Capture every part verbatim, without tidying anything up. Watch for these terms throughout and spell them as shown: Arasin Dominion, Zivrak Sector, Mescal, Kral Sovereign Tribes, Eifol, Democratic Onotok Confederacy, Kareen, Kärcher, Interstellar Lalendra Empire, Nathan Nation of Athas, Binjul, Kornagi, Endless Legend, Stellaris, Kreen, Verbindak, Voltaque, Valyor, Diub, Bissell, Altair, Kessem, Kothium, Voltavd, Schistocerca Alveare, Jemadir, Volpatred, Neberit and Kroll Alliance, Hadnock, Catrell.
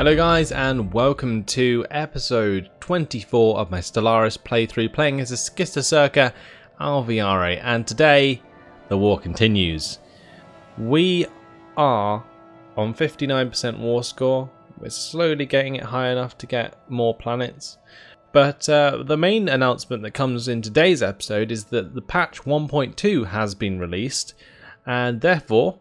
Hello guys and welcome to episode twenty-four of my Stellaris playthrough, playing as a Schistocerca Alveare, and today the war continues. We are on fifty-nine percent war score. We're slowly getting it high enough to get more planets, but uh, the main announcement that comes in today's episode is that the patch one point two has been released, and therefore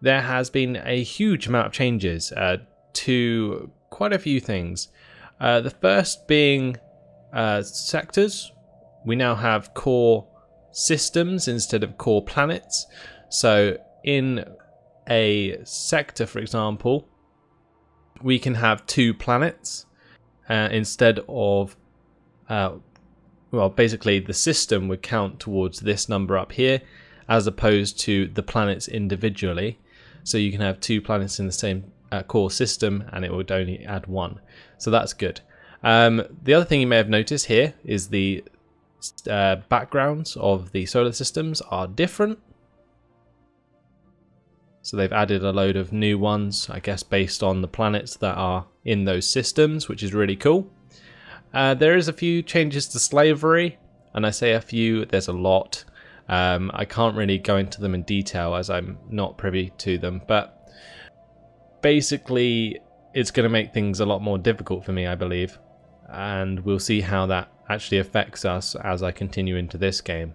there has been a huge amount of changes uh, to quite a few things. Uh, the first being uh, sectors. We now have core systems instead of core planets. So in a sector, for example, we can have two planets uh, instead of, uh, well, basically the system would count towards this number up here as opposed to the planets individually. So you can have two planets in the same Uh, core system and it would only add one, so that's good. Um, the other thing you may have noticed here is the uh, backgrounds of the solar systems are different, so they've added a load of new ones, I guess, based on the planets that are in those systems, which is really cool. Uh, there is a few changes to slavery, and I say a few, there's a lot. um, I can't really go into them in detail as I'm not privy to them, but basically it's going to make things a lot more difficult for me, I believe, and we'll see how that actually affects us as I continue into this game.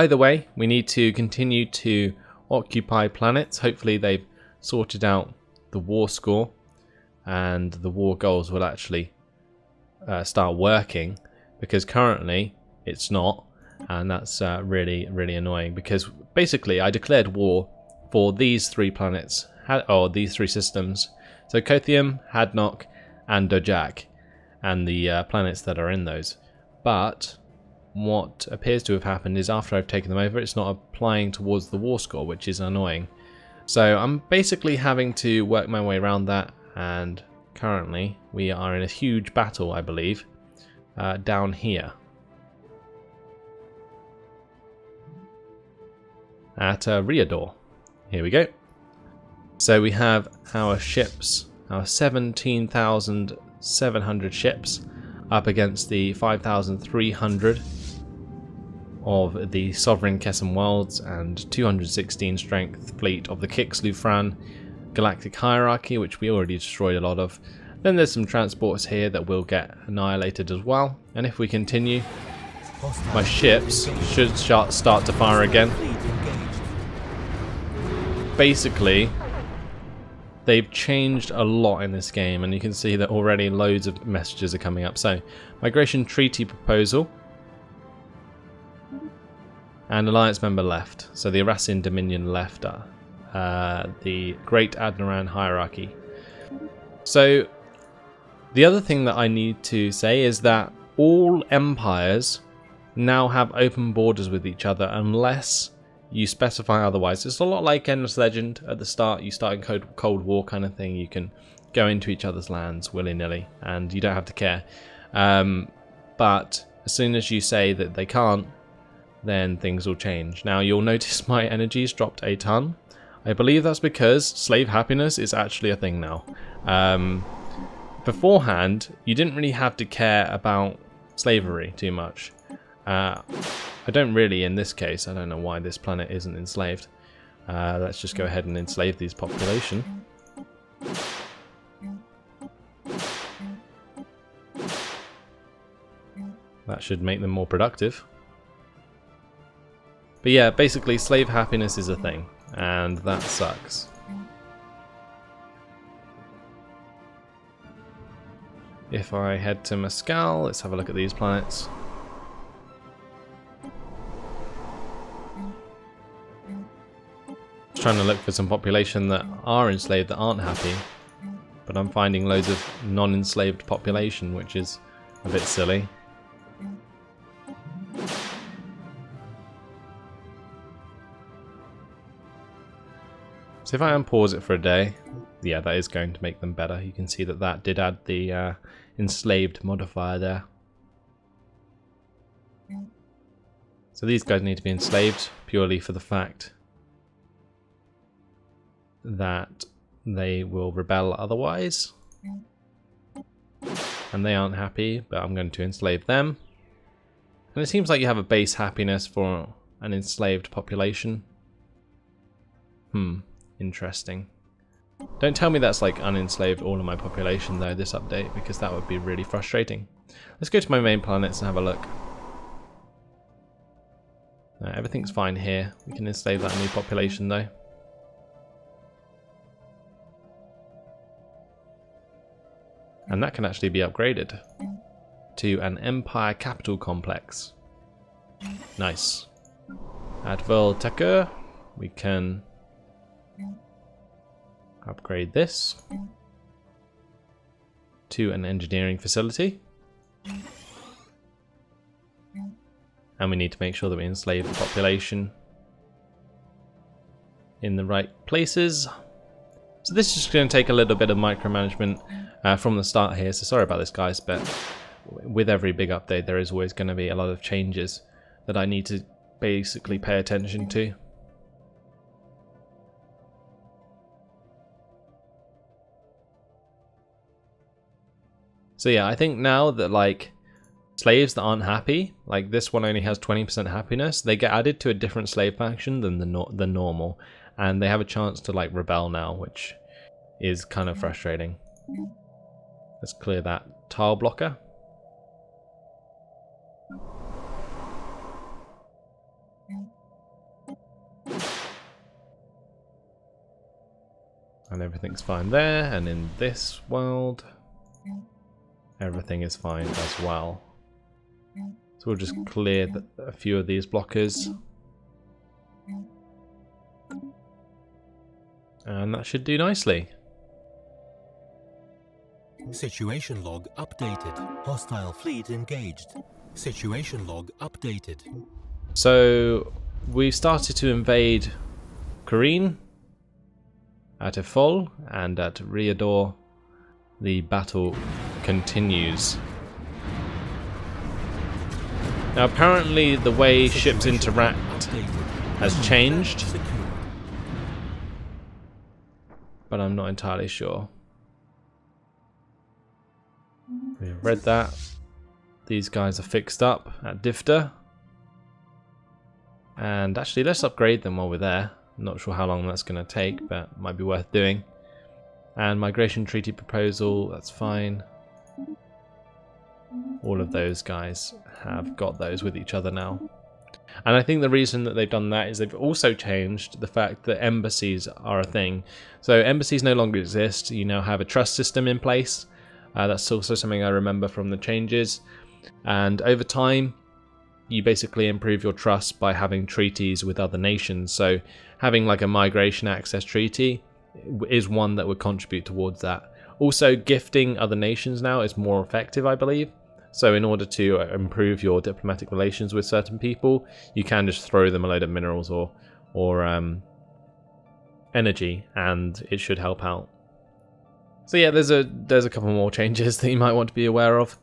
Either way, we need to continue to occupy planets. Hopefully they've sorted out the war score and the war goals will actually uh, start working, because currently it's not, and that's uh, really really annoying, because basically I declared war for these three planets, or these three systems, so Kothium, Hadnock and Dojak, and the uh, planets that are in those. But what appears to have happened is after I've taken them over, it's not applying towards the war score, which is annoying. So I'm basically having to work my way around that, and currently we are in a huge battle, I believe, uh, down here at uh, Riador. Here we go. So we have our ships, our seventeen thousand seven hundred ships up against the five thousand three hundred of the Sovereign Kessem Worlds and two hundred sixteen strength fleet of the Kixlufran Galactic Hierarchy, which we already destroyed a lot of. Then there's some transports here that will get annihilated as well. And if we continue, my ships should start to fire again. Basically, they've changed a lot in this game, and you can see that already loads of messages are coming up. So, migration treaty proposal, and alliance member left. So the Arasin Dominion left, uh, the Great Adnaran Hierarchy. So the other thing that I need to say is that all empires now have open borders with each other unless you specify otherwise. It's a lot like Endless Legend. At the start, you start in Cold, Cold War kind of thing. You can go into each other's lands willy-nilly and you don't have to care. Um, but as soon as you say that they can't, then things will change. Now, you'll notice my energy's dropped a ton. I believe that's because slave happiness is actually a thing now. Um, beforehand, you didn't really have to care about slavery too much. Uh, I don't really in this case. I don't know why this planet isn't enslaved. Uh, let's just go ahead and enslave these population. That should make them more productive. But yeah, basically slave happiness is a thing, and that sucks. If I head to Mescal, let's have a look at these planets. Trying to look for some population that are enslaved that aren't happy, but I'm finding loads of non-enslaved population, which is a bit silly. So if I unpause it for a day, yeah, that is going to make them better. You can see that that did add the uh, enslaved modifier there. So these guys need to be enslaved purely for the fact that they will rebel otherwise. And they aren't happy, but I'm going to enslave them. And it seems like you have a base happiness for an enslaved population. Hmm, interesting. Don't tell me that's like unenslaved all of my population though, this update, because that would be really frustrating. Let's go to my main planets and have a look. No, everything's fine here. We can enslave that new population though. And that can actually be upgraded to an Empire Capital Complex. Nice. At Voltaque, we can upgrade this to an engineering facility. And we need to make sure that we enslave the population in the right places. So this is just going to take a little bit of micromanagement uh, from the start here, so sorry about this guys, but with every big update there is always going to be a lot of changes that I need to basically pay attention to. So yeah, I think now that like slaves that aren't happy, like this one only has twenty percent happiness, they get added to a different slave faction than the, no the normal. And they have a chance to like rebel now, which is kind of frustrating. Let's clear that tile blocker. And everything's fine there, and in this world, everything is fine as well. So we'll just clear the, a few of these blockers. And that should do nicely. Situation log updated. Hostile fleet engaged. Situation log updated. So we started to invade Kareen, at Eifol, and at Riador. The battle continues. Now apparently the way ships interact has changed, but I'm not entirely sure. We've read that. These guys are fixed up at Difter. And actually let's upgrade them while we're there. I'm not sure how long that's going to take, but might be worth doing. And migration treaty proposal, that's fine. All of those guys have got those with each other now. And I think the reason that they've done that is they've also changed the fact that embassies are a thing. So embassies no longer exist. You now have a trust system in place. Uh, that's also something I remember from the changes. And over time, you basically improve your trust by having treaties with other nations. So having like a migration access treaty is one that would contribute towards that. Also, gifting other nations now is more effective, I believe. So in order to improve your diplomatic relations with certain people, you can just throw them a load of minerals or or um, energy, and it should help out. So yeah, there's a there's a couple more changes that you might want to be aware of.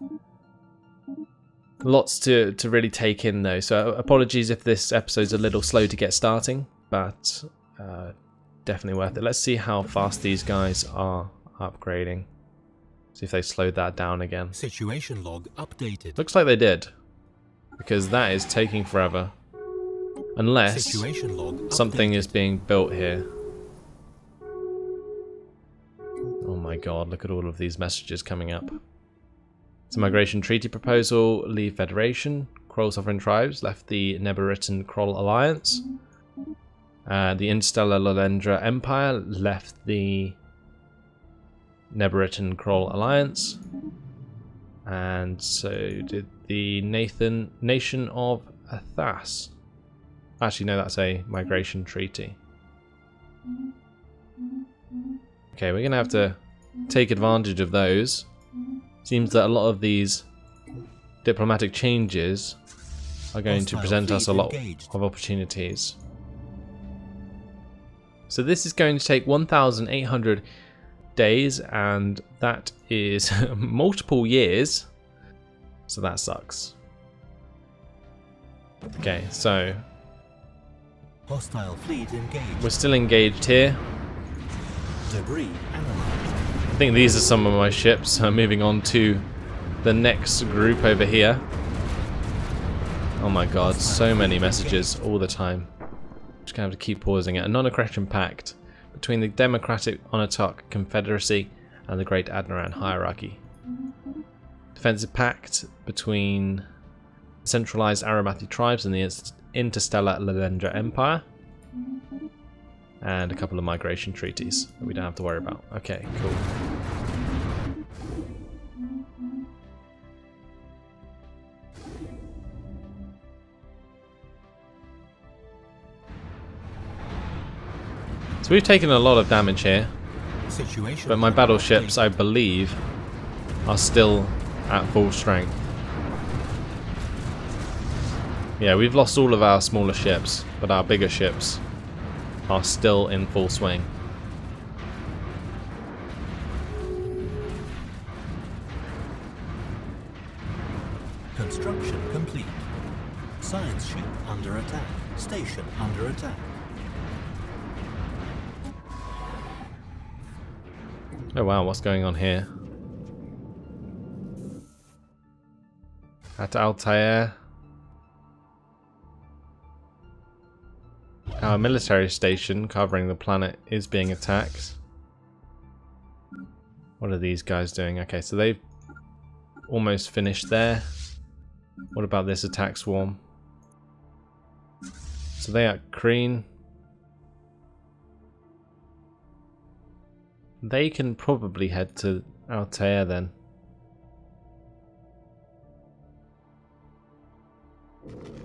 Lots to to really take in though. So apologies if this episode's a little slow to get starting, but uh, definitely worth it. Let's see how fast these guys are upgrading. See if they slowed that down again. Situation log updated. Looks like they did, because that is taking forever. Unless Situation log something is being built here. Oh my god, look at all of these messages coming up. It's a migration treaty proposal, leave Federation. Kral Sovereign Tribes left the Neberit and Kroll Alliance. Uh, the Interstellar Lalendra Empire left the Neberit and Kroll Alliance, and so did the Nathan Nation of Athas. Actually, no, that's a migration treaty. Okay, we're gonna have to take advantage of those. Seems that a lot of these diplomatic changes are going to present us a lot of opportunities. So this is going to take one thousand eight hundred days, and that is multiple years, so that sucks. Okay, so hostile fleet engaged. We're still engaged here. debris analyzed. I think these are some of my ships. I'm moving on to the next group over here. Oh my god, so many messages all the time. Just gonna have to keep pausing it. A non-aggression pact between the Democratic Onotok Confederacy and the Great Adnaran Hierarchy. Defensive pact between the centralized Aramati Tribes and the Interstellar Lalendra Empire. And a couple of migration treaties that we don't have to worry about. Okay, cool. So we've taken a lot of damage here, but my battleships, I believe, are still at full strength. Yeah, we've lost all of our smaller ships, but our bigger ships are still in full swing. Construction complete. Science ship under attack. Station under attack. Oh wow, what's going on here? At Altair. Our military station covering the planet is being attacked. What are these guys doing? Okay, so they've almost finished there. What about this attack swarm? So they are Kreen. They can probably head to Altair then.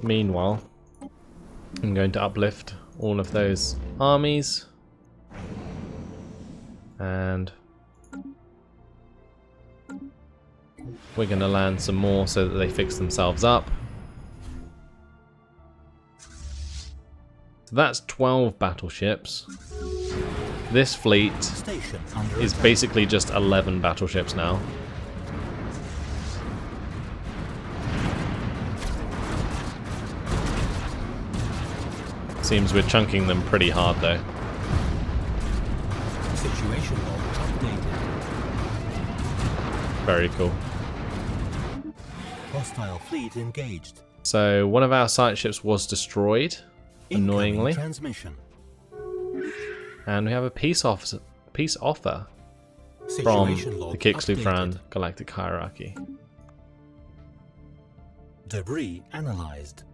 Meanwhile, I'm going to uplift all of those armies, and we're going to land some more so that they fix themselves up. So that's twelve battleships. This fleet is basically just eleven battleships now. Seems we're chunking them pretty hard though. Situation log updated. Very cool. Hostile fleet engaged. So one of our science ships was destroyed, incoming annoyingly. Transmission. And we have a peace offer, peace offer from the Kixlufran Galactic Hierarchy. Debris analyzed.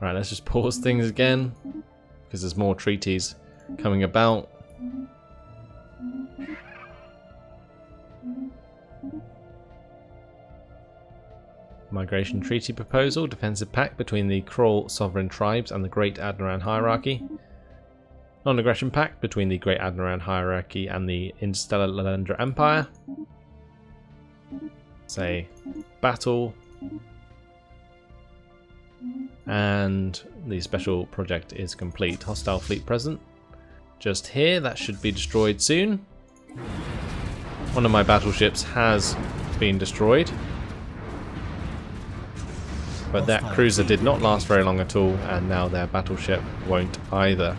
Right, let's just pause things again, because there's more treaties coming about. Migration treaty proposal, defensive pact between the Kral Sovereign Tribes and the Great Adnaran Hierarchy. Non-aggression pact between the Great Adnaran Hierarchy and the Interstellar Lalendra Empire. Say, battle. And the special project is complete. Hostile fleet present just here. That should be destroyed soon. One of my battleships has been destroyed, but that cruiser did not last very long at all, and now their battleship won't either.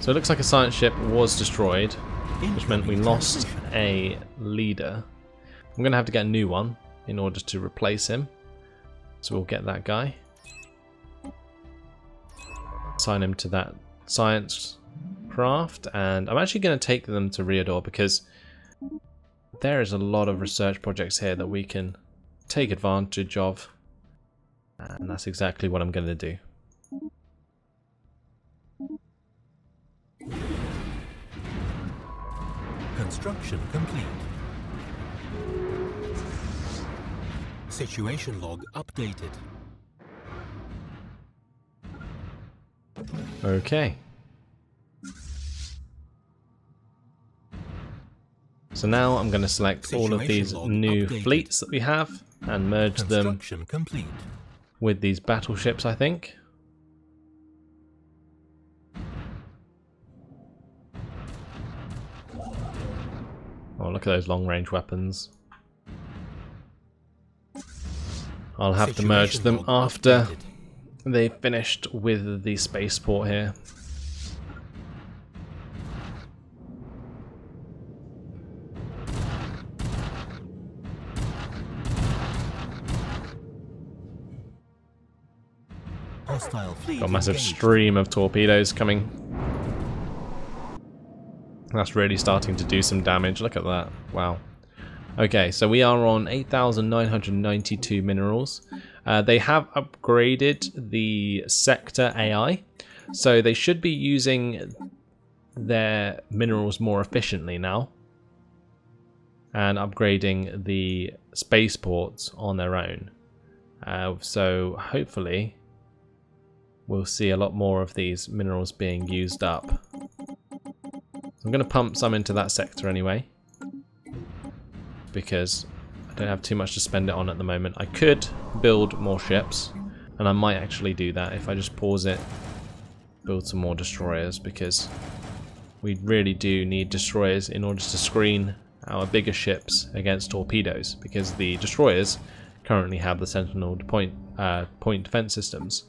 So it looks like a science ship was destroyed, which meant we lost a leader. I'm gonna have to get a new one in order to replace him. So we'll get that guy. Assign him to that science craft, and I'm actually going to take them to Riador because there is a lot of research projects here that we can take advantage of, and that's exactly what I'm going to do. Construction complete. Situation log updated. Okay. So now I'm going to select all of these new fleets that we have and merge them with these battleships, I think. Oh, look at those long-range weapons. I'll have to merge them after they finished with the spaceport here. Got a massive stream of torpedoes coming. That's really starting to do some damage. Look at that. Wow. Okay, so we are on eight thousand nine hundred ninety-two minerals. Uh, they have upgraded the sector A I, so they should be using their minerals more efficiently now and upgrading the spaceports on their own. Uh, so hopefully we'll see a lot more of these minerals being used up. I'm going to pump some into that sector anyway, because I don't have too much to spend it on at the moment. I could build more ships, and I might actually do that if I just pause it, build some more destroyers, because we really do need destroyers in order to screen our bigger ships against torpedoes, because the destroyers currently have the Sentinel point, uh, point defense systems.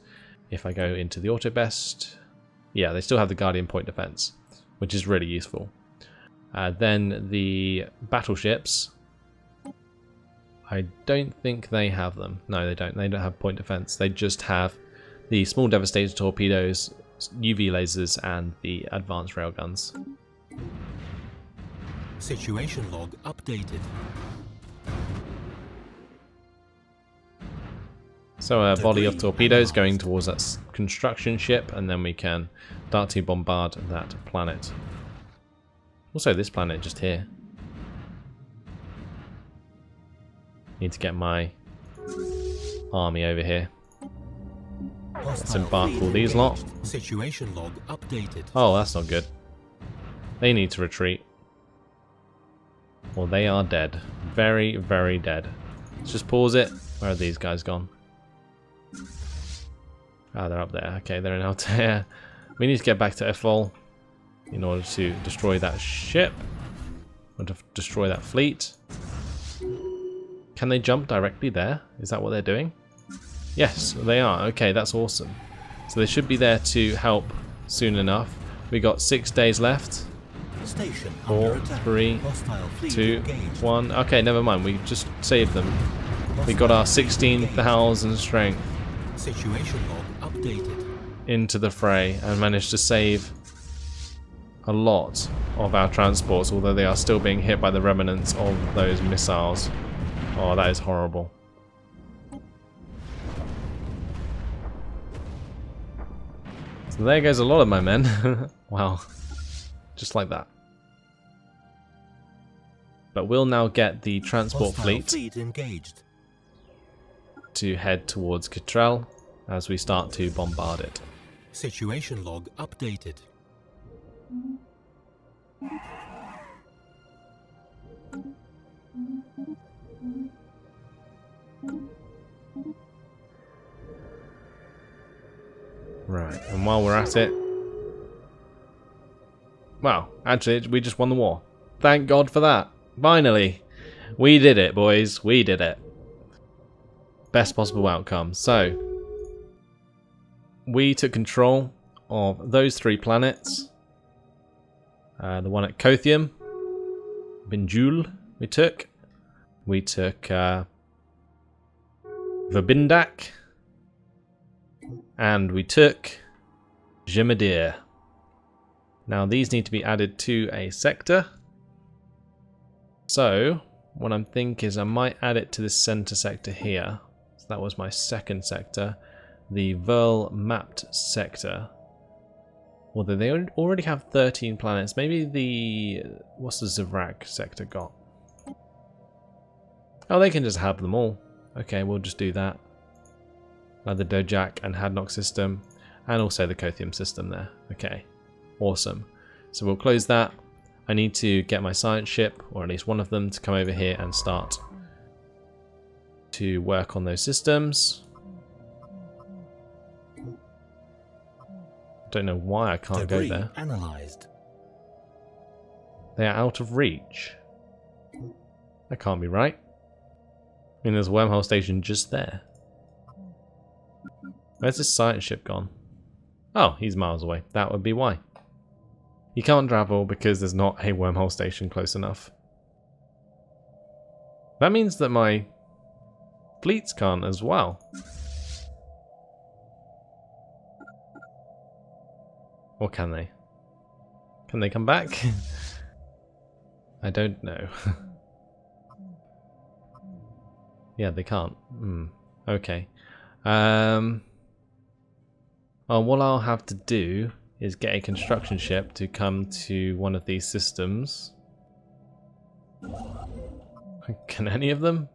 If I go into the auto best, yeah, they still have the Guardian point defense, which is really useful. Uh, then the battleships, I don't think they have them. No, they don't. They don't have point defense. They just have the small devastator torpedoes, U V lasers, and the advanced railguns. Situation log updated. So a volley of torpedoes going towards that construction ship, and then we can start to bombard that planet. Also this planet just here. Need to get my army over here. Let's embark all these lot. Situation log updated. Oh, that's not good. They need to retreat. Well, they are dead. Very, very dead. Let's just pause it. Where are these guys gone? Ah, oh, they're up there. Okay, they're in Altair. We need to get back to Eifol in order to destroy that ship. Or to destroy that fleet. Can they jump directly there? Is that what they're doing? Yes, they are. Okay, that's awesome. So they should be there to help soon enough. We got six days left. Station Four, three, two, engaged. one. Okay, never mind. We just saved them. We got our sixteen thousand strength Situation log updated. Into the fray and managed to save a lot of our transports, although they are still being hit by the remnants of those missiles. Oh, that is horrible. So there goes a lot of my men. Wow. Just like that. But we'll now get the transport fleet, fleet engaged. To head towards Catrell as we start to bombard it. Situation log updated. Right, and while we're at it, well, actually we just won the war. Thank God for that. Finally, we did it, boys. We did it. Best possible outcome. So we took control of those three planets. Uh, the one at Kothium, Binjul, we took. We took uh, Verbindak, and we took Jemadir. Now these need to be added to a sector. So what I'm thinking is I might add it to the center sector here. That was my second sector, the Verl Mapped Sector. Although they already have thirteen planets. Maybe the... what's the Zivrak Sector got? Oh, they can just have them all. Okay, we'll just do that. Like the Dojak and Hadnock system, and also the Kothium system there. Okay, awesome. So we'll close that. I need to get my science ship, or at least one of them, to come over here and start to work on those systems. Don't know why I can't go there. Analyzed. They are out of reach. That can't be right. I mean, there's a wormhole station just there. Where's this science ship gone? Oh, he's miles away. That would be why. You can't travel because there's not a wormhole station close enough. That means that my fleets can't as well. Or can they? Can they come back? I don't know. Yeah, they can't. Hmm. Okay. Um, well, what I'll have to do is get a construction ship to come to one of these systems. Can any of them?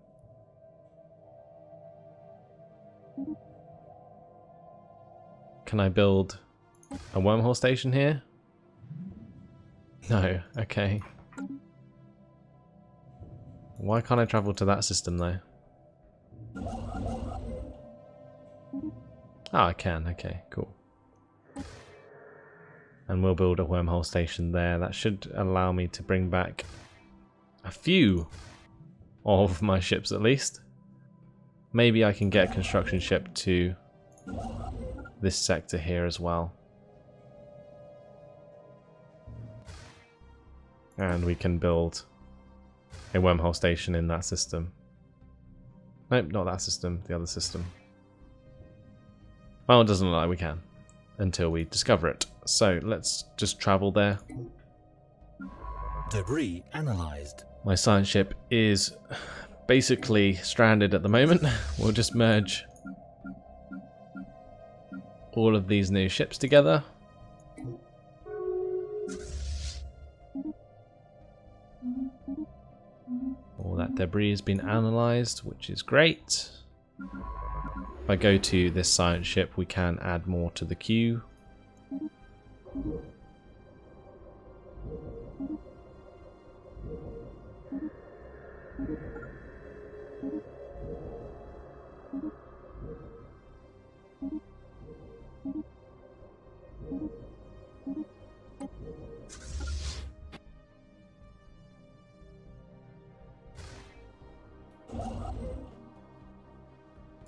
Can I build a wormhole station here? No, okay. Why can't I travel to that system though? Ah, oh, I can, okay, cool. And we'll build a wormhole station there. That should allow me to bring back a few of my ships at least. Maybe I can get a construction ship to this sector here as well. And we can build a wormhole station in that system. Nope, not that system, the other system. Well, it doesn't look like we can until we discover it. So let's just travel there. Debris analyzed. My science ship is basically stranded at the moment. We'll just merge all of these new ships together. All that debris has been analysed, which is great. If I go to this science ship, we can add more to the queue.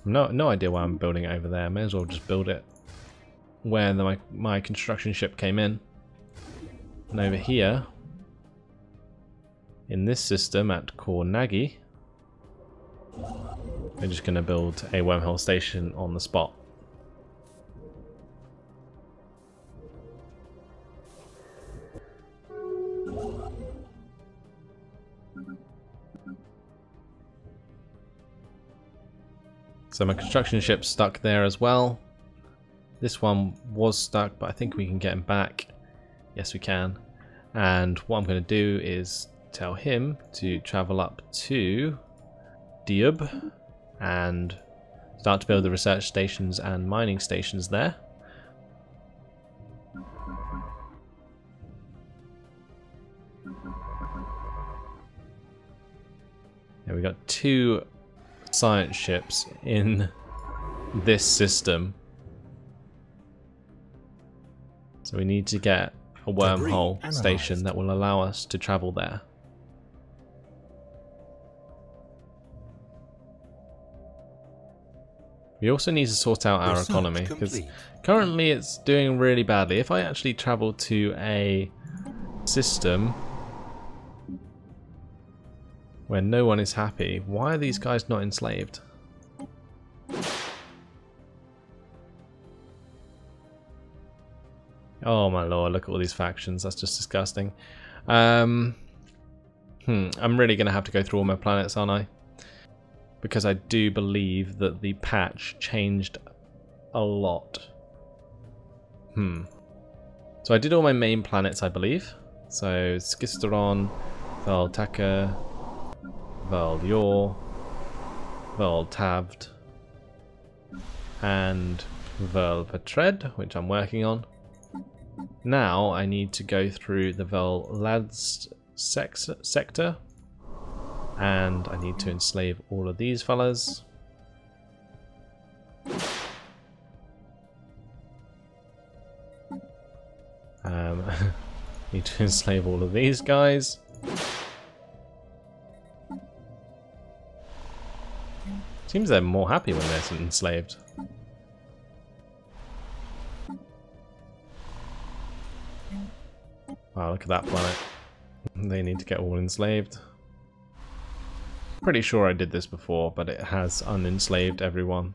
No, no idea why I'm building it over there. May as well just build it where the, my, my construction ship came in. And over here, in this system at Kornagi, we're just going to build a wormhole station on the spot. So my construction ship's stuck there as well. This one was stuck, but I think we can get him back. Yes, we can. And what I'm going to do is tell him to travel up to Diub and start to build the research stations and mining stations there. Now we got two science ships in this system. So we need to get a wormhole station that will allow us to travel there. We also need to sort out our economy because currently it's doing really badly. If I actually travel to a system where no one is happy, why are these guys not enslaved? Oh my lord, look at all these factions, that's just disgusting. Um, hmm, I'm really going to have to go through all my planets, aren't I? Because I do believe that the patch changed a lot. Hmm. So I did all my main planets, I believe. So Schistocerca, Voltaque, Valyor, Voltavd, and Volpatred, which I'm working on. Now I need to go through the Verl Mapped Sector, and I need to enslave all of these fellas. Um, need to enslave all of these guys. Seems they're more happy when they're enslaved. Wow, look at that planet. They need to get all enslaved. Pretty sure I did this before, but it has unenslaved everyone.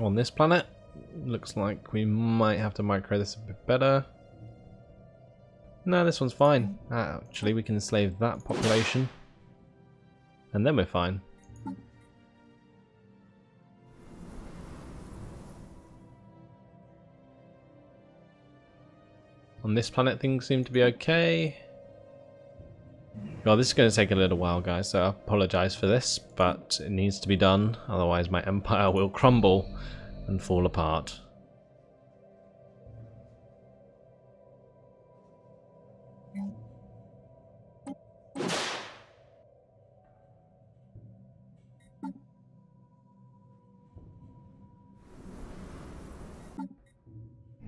On this planet, looks like we might have to micro this a bit better. No, this one's fine. Actually, we can enslave that population. And then we're fine. On this planet, things seem to be okay. Well, this is going to take a little while, guys, so I apologise for this, but it needs to be done, otherwise my empire will crumble and fall apart.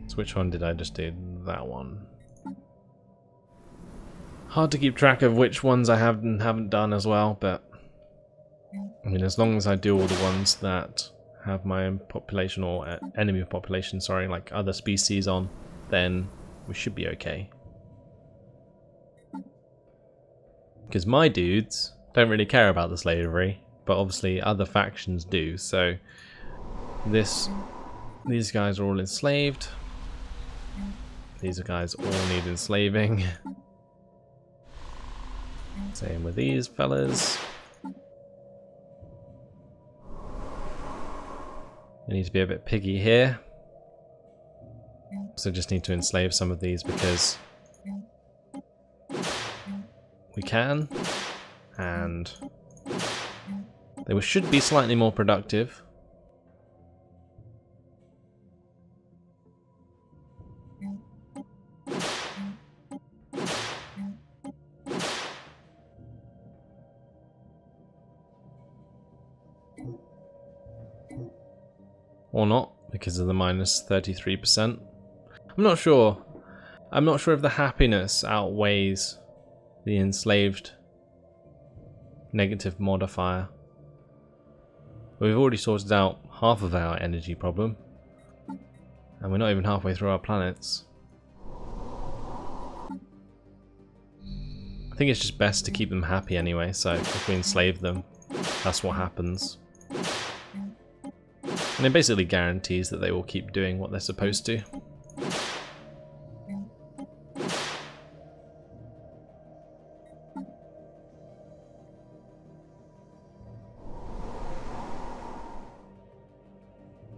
So which one did I just do? That one. Hard to keep track of which ones I have and haven't done as well, but I mean, as long as I do all the ones that have my own population or enemy population, sorry, like other species on, then we should be okay. Because my dudes don't really care about the slavery, but obviously other factions do. So this, these guys are all enslaved. These guys all need enslaving. Same with these fellas. I need to be a bit piggy here. So just need to enslave some of these because we can. And they should be slightly more productive. Or not, because of the minus thirty-three percent. I'm not sure. I'm not sure if the happiness outweighs the enslaved negative modifier. We've already sorted out half of our energy problem. And we're not even halfway through our planets. I think it's just best to keep them happy anyway, so if we enslave them, that's what happens. And it basically guarantees that they will keep doing what they're supposed to.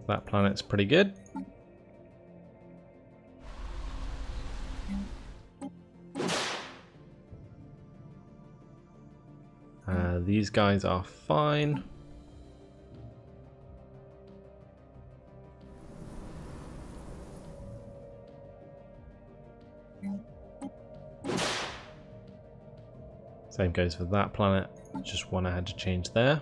That planet's pretty good. Uh, these guys are fine. Same goes for that planet, just one I had to change there.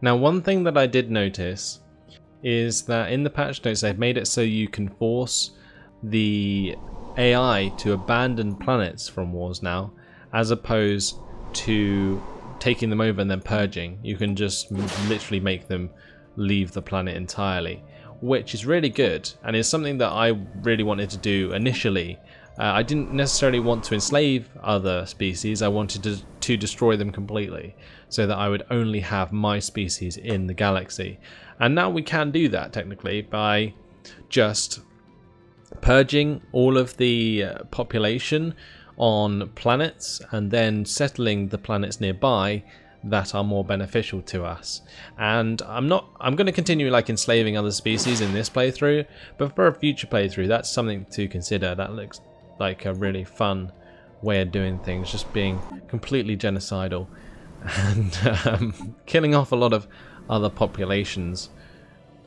Now, one thing that I did notice is that in the patch notes they've made it so you can force the A I to abandon planets from wars now, as opposed to taking them over and then purging. You can just literally make them leave the planet entirely, which is really good and is something that I really wanted to do initially. Uh, I didn't necessarily want to enslave other species, I wanted to, to destroy them completely so that I would only have my species in the galaxy. And now we can do that technically by just purging all of the uh, population on planets and then settling the planets nearby that are more beneficial to us. And I'm not I'm going to continue like enslaving other species in this playthrough, but for a future playthrough that's something to consider. That looks like a really fun way of doing things, just being completely genocidal and um, killing off a lot of other populations.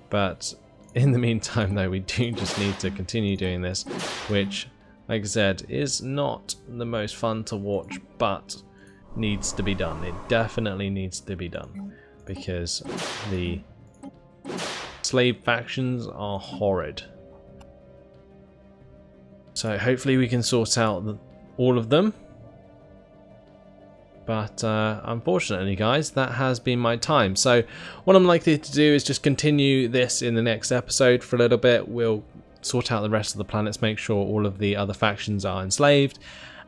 But in the meantime though, we do just need to continue doing this, which like I said is not the most fun to watch, but needs to be done. It definitely needs to be done. because the slave factions are horrid. So hopefully we can sort out all of them. But uh, unfortunately, guys, that has been my time. So what I'm likely to do is just continue this in the next episode for a little bit. We'll sort out the rest of the planets, make sure all of the other factions are enslaved,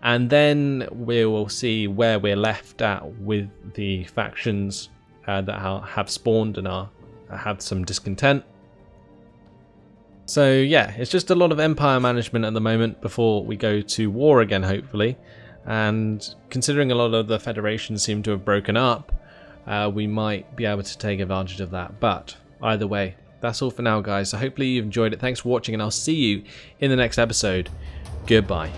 and then we will see where we're left at with the factions uh, that have spawned and are have some discontent. So yeah, it's just a lot of empire management at the moment before we go to war again, hopefully. And considering a lot of the federations seem to have broken up, uh, we might be able to take advantage of that. But either way, that's all for now, guys. So hopefully you've enjoyed it. Thanks for watching, and I'll see you in the next episode. Goodbye.